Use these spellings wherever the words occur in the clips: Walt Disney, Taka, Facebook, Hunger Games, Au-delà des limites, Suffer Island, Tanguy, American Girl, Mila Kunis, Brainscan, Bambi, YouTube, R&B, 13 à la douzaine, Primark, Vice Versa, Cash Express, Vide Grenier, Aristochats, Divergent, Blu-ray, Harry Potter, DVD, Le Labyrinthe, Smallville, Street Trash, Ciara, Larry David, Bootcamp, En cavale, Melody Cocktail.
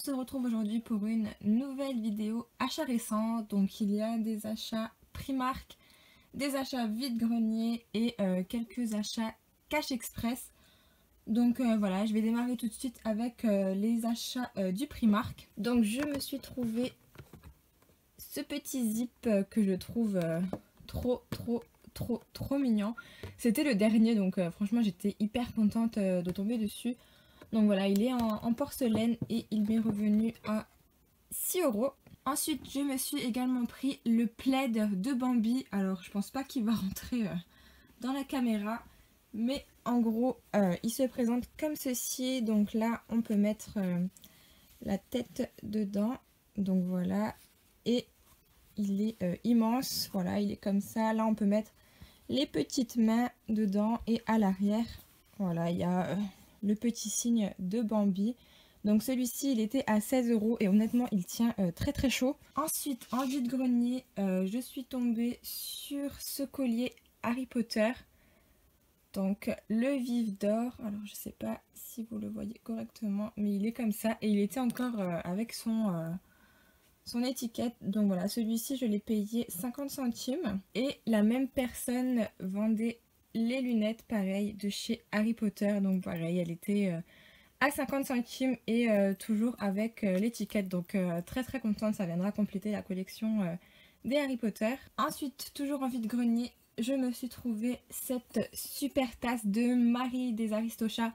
se retrouve aujourd'hui pour une nouvelle vidéo achats récents. Donc il y a des achats Primark, des achats vide-grenier et quelques achats Cash Express. Donc voilà, je vais démarrer tout de suite avec les achats du Primark. Donc je me suis trouvé ce petit zip que je trouve trop mignon. C'était le dernier, donc franchement j'étais hyper contente de tomber dessus. Donc voilà, il est en porcelaine et il m'est revenu à 6 €. Ensuite, je me suis également pris le plaid de Bambi. Alors, je pense pas qu'il va rentrer dans la caméra. Mais en gros, il se présente comme ceci. Donc là, on peut mettre la tête dedans. Donc voilà. Et il est immense. Voilà, il est comme ça. Là, on peut mettre les petites mains dedans. Et à l'arrière, voilà, il y a... le petit signe de Bambi. Donc celui-ci il était à 16 € et honnêtement il tient très très chaud. Ensuite en vide-grenier je suis tombée sur ce collier Harry Potter. Donc le vif d'or. Alors je sais pas si vous le voyez correctement mais il est comme ça et il était encore avec son étiquette. Donc voilà, celui-ci je l'ai payé 50 centimes et la même personne vendait les lunettes, pareil, de chez Harry Potter. Donc pareil, elle était à 50 centimes et toujours avec l'étiquette. Donc très très contente, ça viendra compléter la collection des Harry Potter. Ensuite, toujours en vide-grenier, je me suis trouvé cette super tasse de Marie des Aristochats.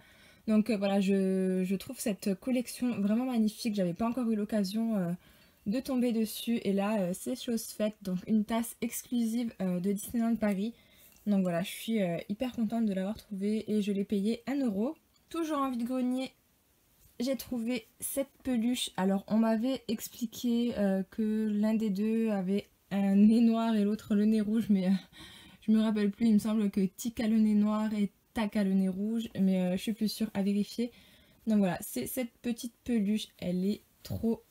Donc voilà, je trouve cette collection vraiment magnifique. J'avais pas encore eu l'occasion de tomber dessus. Et là, c'est chose faite. Donc une tasse exclusive de Disneyland Paris. Donc voilà, je suis hyper contente de l'avoir trouvé et je l'ai payé 1 €. Toujours en vide-grenier, j'ai trouvé cette peluche. Alors on m'avait expliqué que l'un des deux avait un nez noir et l'autre le nez rouge. Mais je me rappelle plus, il me semble que Tika le nez noir et Taka le nez rouge. Mais je suis plus sûre, à vérifier. Donc voilà, c'est cette petite peluche, elle est trop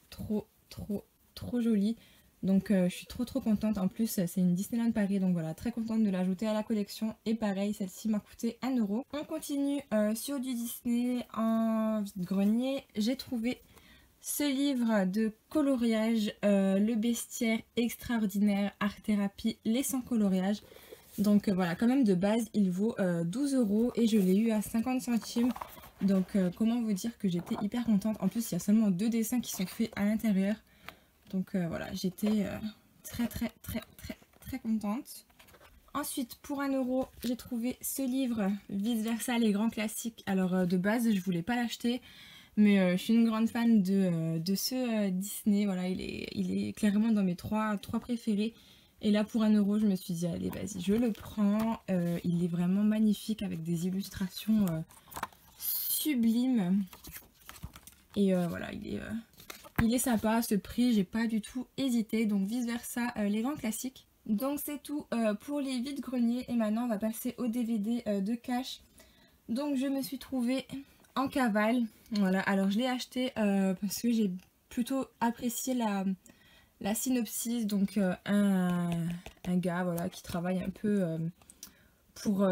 jolie. Donc je suis trop contente, en plus c'est une Disneyland Paris, donc voilà, très contente de l'ajouter à la collection. Et pareil, celle-ci m'a coûté 1 €. On continue sur du Disney en vide-grenier. J'ai trouvé ce livre de coloriage, Le bestiaire extraordinaire, art thérapie, les 100 coloriages. Donc voilà, quand même de base, il vaut 12 € et je l'ai eu à 50 centimes. Donc comment vous dire que j'étais hyper contente. En plus, il y a seulement 2 dessins qui sont faits à l'intérieur. Donc voilà, j'étais très contente. Ensuite, pour 1 €, j'ai trouvé ce livre, Vice Versa, les grands classiques. Alors de base, je voulais pas l'acheter, mais je suis une grande fan de ce Disney. Voilà, il est clairement dans mes trois préférés. Et là, pour 1 €, je me suis dit, allez, vas-y, je le prends. Il est vraiment magnifique avec des illustrations sublimes. Et voilà, il est sympa, ce prix, j'ai pas du tout hésité. Donc Vice Versa, les grands classiques. Donc c'est tout pour les vides-greniers. Et maintenant on va passer au DVD de Cash. Donc je me suis trouvée En cavale. Voilà, alors je l'ai acheté parce que j'ai plutôt apprécié la synopsis. Donc un gars, voilà, qui travaille un peu pour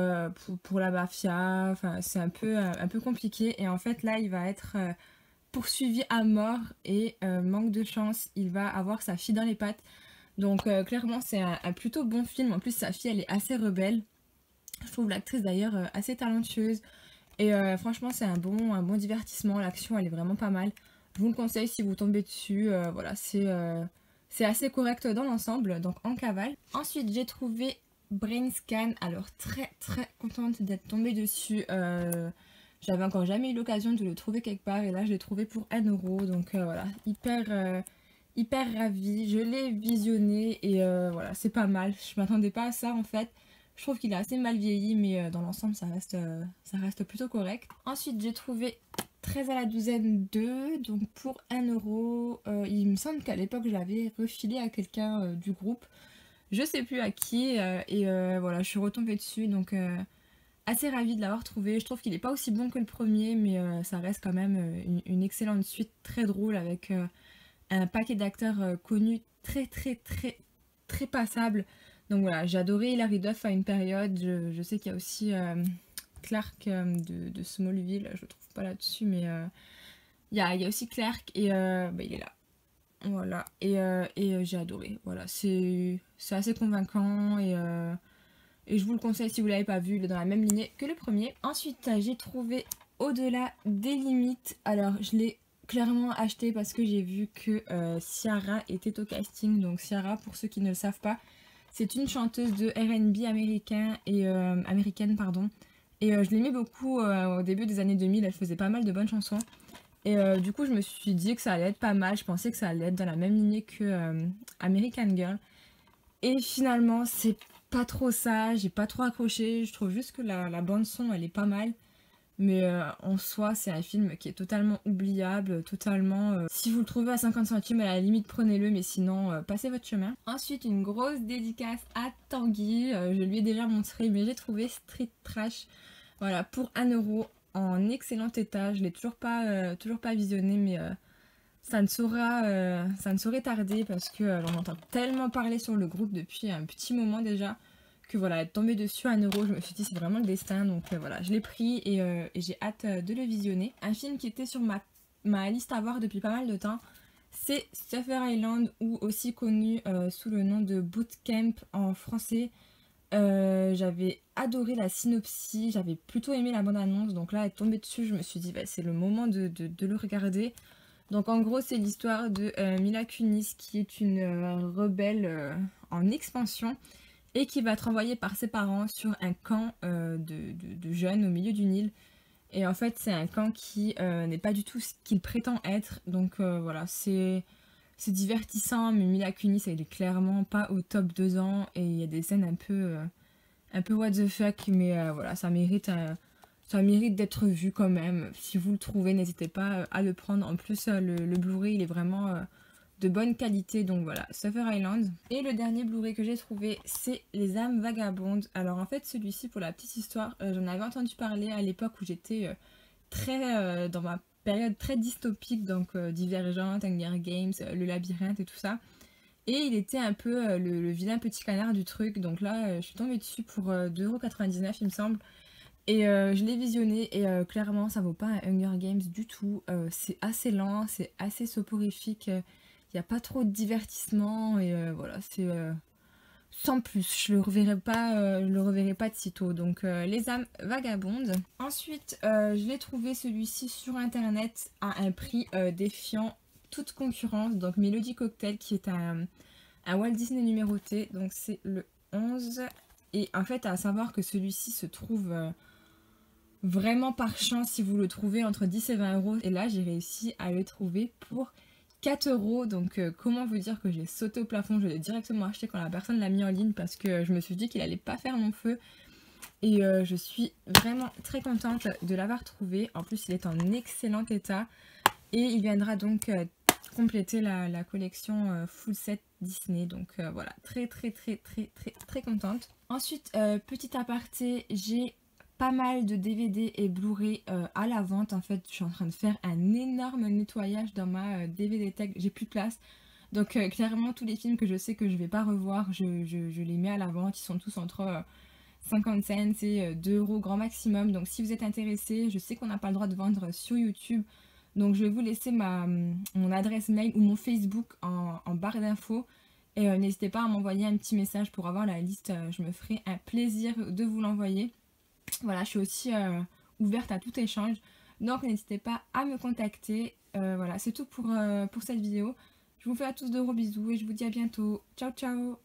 la mafia. Enfin c'est un peu compliqué. Et en fait là il va être... poursuivi à mort et manque de chance, il va avoir sa fille dans les pattes. Donc clairement c'est un plutôt bon film. En plus sa fille elle est assez rebelle, je trouve l'actrice d'ailleurs assez talentueuse et franchement c'est un bon divertissement. L'action elle est vraiment pas mal, je vous le conseille si vous tombez dessus. Voilà, c'est assez correct dans l'ensemble. Donc En cavale. Ensuite j'ai trouvé Brainscan. Alors très contente d'être tombée dessus. J'avais encore jamais eu l'occasion de le trouver quelque part et là je l'ai trouvé pour 1 €. Donc voilà, hyper ravie. Je l'ai visionné et voilà, c'est pas mal. Je m'attendais pas à ça en fait. Je trouve qu'il est assez mal vieilli mais dans l'ensemble ça reste plutôt correct. Ensuite j'ai trouvé 13 à la douzaine 2, donc pour 1 €. Il me semble qu'à l'époque je l'avais refilé à quelqu'un du groupe. Je sais plus à qui et voilà, je suis retombée dessus donc... assez ravie de l'avoir trouvé. Je trouve qu'il n'est pas aussi bon que le premier mais ça reste quand même une excellente suite très drôle avec un paquet d'acteurs connus très passables. Donc voilà, j'ai adoré Larry David à une période. Je sais qu'il y a aussi Clark de Smallville, je le trouve pas là-dessus Il y a aussi Clark et bah, il est là. Voilà, et j'ai adoré. Voilà, c'est assez convaincant et je vous le conseille si vous ne l'avez pas vu, il est dans la même lignée que le premier. Ensuite, j'ai trouvé Au-delà des limites. Alors, je l'ai clairement acheté parce que j'ai vu que Ciara était au casting. Donc Ciara, pour ceux qui ne le savent pas, c'est une chanteuse de R&B américaine. Et je l'aimais beaucoup au début des années 2000, elle faisait pas mal de bonnes chansons. Et du coup je me suis dit que ça allait être pas mal, je pensais que ça allait être dans la même lignée que American Girl. Et finalement c'est pas trop ça, j'ai pas trop accroché, je trouve juste que la bande son elle est pas mal. Mais en soi c'est un film qui est totalement oubliable, totalement... Si vous le trouvez à 50 centimes à la limite prenez-le, mais sinon passez votre chemin. Ensuite une grosse dédicace à Tanguy, je lui ai déjà montré mais j'ai trouvé Street Trash, voilà, pour 1 € en excellent état. Je l'ai toujours pas visionné mais ça ne saurait tarder parce que on entend tellement parler sur le groupe depuis un petit moment déjà que voilà, être tombée dessus à 1 €, je me suis dit c'est vraiment le destin, donc voilà, je l'ai pris et j'ai hâte de le visionner. Un film qui était sur ma liste à voir depuis pas mal de temps, c'est Suffer Island, ou aussi connu sous le nom de Bootcamp en français. J'avais adoré la synopsie, j'avais plutôt aimé la bande-annonce, donc là, être tombée dessus, je me suis dit bah, c'est le moment de le regarder. Donc en gros, c'est l'histoire de Mila Kunis, qui est une rebelle en expansion et qui va être envoyée par ses parents sur un camp de jeunes au milieu d'une île. Et en fait, c'est un camp qui n'est pas du tout ce qu'il prétend être, donc voilà, c'est divertissant, mais Mila Kunis, elle est clairement pas au top 2 ans et il y a des scènes un peu what the fuck, mais voilà, ça mérite d'être vu quand même. Si vous le trouvez, n'hésitez pas à le prendre. En plus, le Blu-ray, il est vraiment de bonne qualité, donc voilà, Suffer Island. Et le dernier Blu-ray que j'ai trouvé, c'est Les âmes vagabondes. Alors en fait, celui-ci, pour la petite histoire, j'en avais entendu parler à l'époque où j'étais très dans ma période très dystopique, donc Divergent, Hunger Games, Le Labyrinthe et tout ça. Et il était un peu le vilain petit canard du truc, donc là je suis tombée dessus pour 2,99 € il me semble. Et je l'ai visionné et clairement ça vaut pas un Hunger Games du tout, c'est assez lent, c'est assez soporifique, il n'y a pas trop de divertissement et voilà, c'est sans plus, je le reverrai pas de sitôt, donc Les âmes vagabondes. Ensuite je l'ai trouvé celui-ci sur internet à un prix défiant toute concurrence, donc Melody Cocktail, qui est un Walt Disney numéroté, donc c'est le 11. Et en fait à savoir que celui-ci se trouve vraiment par chance si vous le trouvez entre 10 et 20 €, et là j'ai réussi à le trouver pour 4 €, donc comment vous dire que j'ai sauté au plafond, je l'ai directement acheté quand la personne l'a mis en ligne parce que je me suis dit qu'il allait pas faire mon feu. Et je suis vraiment très contente de l'avoir trouvé, en plus il est en excellent état et il viendra donc compléter la collection full set Disney, donc voilà, très contente. Ensuite petit aparté, j'ai pas mal de DVD et Blu-ray à la vente. En fait je suis en train de faire un énorme nettoyage dans ma DVD tech, j'ai plus de place, donc clairement tous les films que je sais que je vais pas revoir, je les mets à la vente, ils sont tous entre 50 cents et 2 € grand maximum, donc si vous êtes intéressé, je sais qu'on n'a pas le droit de vendre sur YouTube, donc je vais vous laisser mon adresse mail ou mon Facebook en barre d'infos. Et n'hésitez pas à m'envoyer un petit message pour avoir la liste, je me ferai un plaisir de vous l'envoyer. Voilà, je suis aussi ouverte à tout échange, donc n'hésitez pas à me contacter. Voilà, c'est tout pour cette vidéo. Je vous fais à tous de gros bisous et je vous dis à bientôt. Ciao, ciao!